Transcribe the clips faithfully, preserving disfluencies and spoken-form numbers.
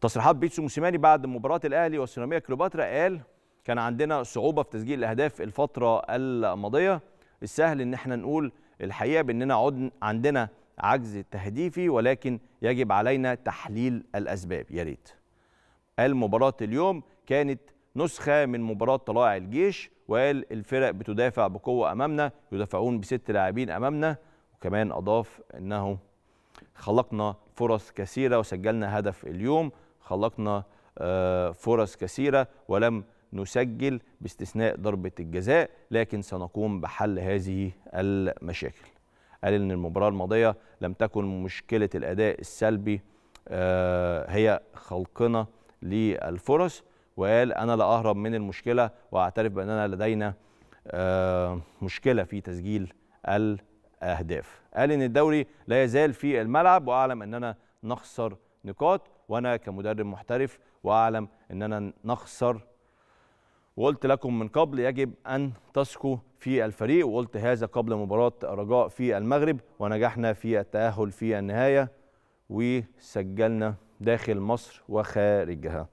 تصريحات بيتسو موسيماني بعد مباراة الأهلي والسيراميكا كليوباترا قال: كان عندنا صعوبة في تسجيل الأهداف الفترة الماضية، السهل إن احنا نقول الحقيقة بإننا عندنا عجز تهديفي، ولكن يجب علينا تحليل الأسباب. يا ريت. قال مباراة اليوم كانت نسخة من مباراة طلائع الجيش، وقال الفرق بتدافع بقوة أمامنا، يدافعون بست لاعبين أمامنا، وكمان أضاف أنه خلقنا فرص كثيرة وسجلنا هدف اليوم، خلقنا فرص كثيرة ولم نسجل باستثناء ضربة الجزاء، لكن سنقوم بحل هذه المشاكل. قال إن المباراة الماضية لم تكن مشكلة الأداء السلبي هي خلقنا للفرص، وقال أنا لا أهرب من المشكلة وأعترف بأننا لدينا مشكلة في تسجيل الأهداف. قال إن الدوري لا يزال في الملعب، وأعلم أننا نخسر نقاط، وأنا كمدرب محترف وأعلم أننا نخسر، وقلت لكم من قبل يجب أن تثقوا في الفريق، وقلت هذا قبل مباراة الرجاء في المغرب، ونجحنا في التأهل في النهاية وسجلنا داخل مصر وخارجها.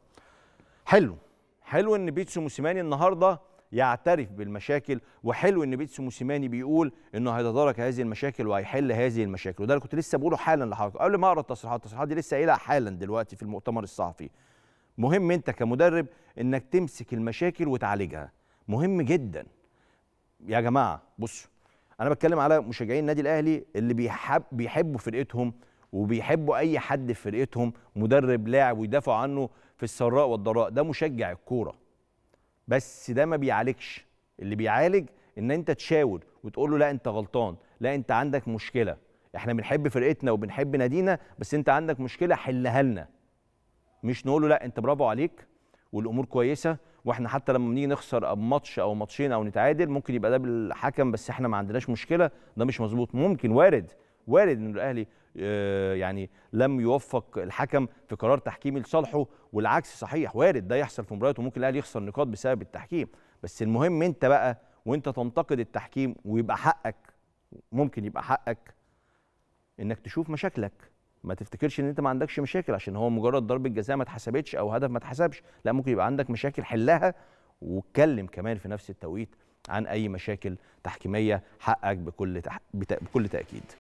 حلو حلو ان بيتسو موسيماني النهارده يعترف بالمشاكل، وحلو ان بيتسو موسيماني بيقول انه هيتدارك هذه المشاكل وهيحل هذه المشاكل، وده اللي كنت لسه بقوله حالا لحضرتك قبل ما اقرا التصريحات. التصريحات دي لسه قايلها حالا دلوقتي في المؤتمر الصحفي. مهم انت كمدرب انك تمسك المشاكل وتعالجها، مهم جدا يا جماعه. بصوا، انا بتكلم على مشجعين النادي الاهلي اللي بيحب بيحبوا فرقتهم وبيحبوا اي حد في فرقتهم، مدرب لاعب، ويدافعوا عنه في السراء والضراء، ده مشجع الكوره. بس ده ما بيعالجش. اللي بيعالج ان انت تشاور وتقول له لا انت غلطان، لا انت عندك مشكله، احنا بنحب فرقتنا وبنحب نادينا، بس انت عندك مشكله حلها لنا. مش نقول له لا انت برافو عليك والامور كويسه، واحنا حتى لما بنيجي نخسر ماتش او ماتشين او نتعادل ممكن يبقى ده بالحكم، بس احنا ما عندناش مشكله. ده مش مظبوط. ممكن وارد وارد ان الاهلي يعني لم يوفق الحكم في قرار تحكيمي لصالحه، والعكس صحيح، وارد ده يحصل في مباريات، وممكن الاهلي يخسر نقاط بسبب التحكيم. بس المهم انت بقى وانت تنتقد التحكيم، ويبقى حقك، ممكن يبقى حقك انك تشوف مشاكلك، ما تفتكرش ان انت ما عندكش مشاكل عشان هو مجرد ضربة جزاء ما اتحسبتش او هدف ما اتحسبش، لا ممكن يبقى عندك مشاكل حلها، واتكلم كمان في نفس التوقيت عن اي مشاكل تحكيميه، حقك بكل تح... بكل تاكيد.